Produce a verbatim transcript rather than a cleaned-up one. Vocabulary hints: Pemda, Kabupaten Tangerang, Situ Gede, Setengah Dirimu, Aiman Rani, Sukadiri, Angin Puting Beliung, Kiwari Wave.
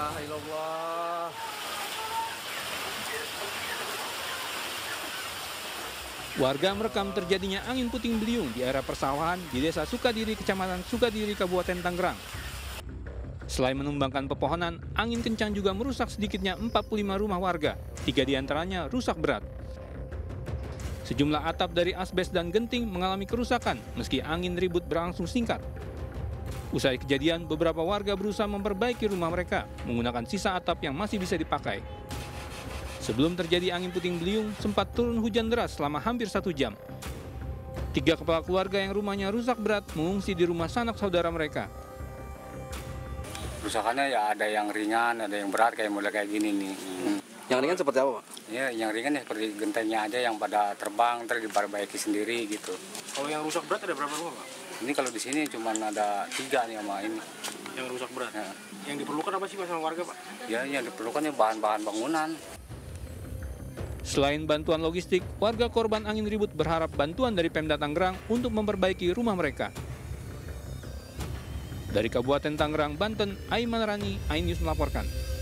Alhamdulillah. Warga merekam terjadinya angin puting beliung di area persawahan di Desa Sukadiri, Kecamatan Sukadiri, Kabupaten Tangerang. Selain menumbangkan pepohonan, angin kencang juga merusak sedikitnya empat puluh lima rumah warga, tiga diantaranya rusak berat. Sejumlah atap dari asbes dan genting mengalami kerusakan meski angin ribut berlangsung singkat. Usai kejadian, beberapa warga berusaha memperbaiki rumah mereka menggunakan sisa atap yang masih bisa dipakai. Sebelum terjadi angin puting beliung, sempat turun hujan deras selama hampir satu jam. Tiga kepala keluarga yang rumahnya rusak berat mengungsi di rumah sanak saudara mereka. Rusakannya ya ada yang ringan, ada yang berat, kayak mulai kayak gini nih. Hmm. Yang ringan seperti apa, Pak? Ya, yang ringan ya seperti gentengnya aja yang pada terbang, terus diperbaiki sendiri gitu. Kalau yang rusak berat ada berapa rumah, Pak? Ini kalau di sini cuma ada tiga nih sama ini. Yang rusak berat? Ya. Yang diperlukan apa sih Pak sama warga Pak? Ya, yang diperlukan ya bahan-bahan bangunan. Selain bantuan logistik, warga korban angin ribut berharap bantuan dari Pemda Tangerang untuk memperbaiki rumah mereka. Dari Kabupaten Tangerang, Banten, Aiman Rani, iNews melaporkan.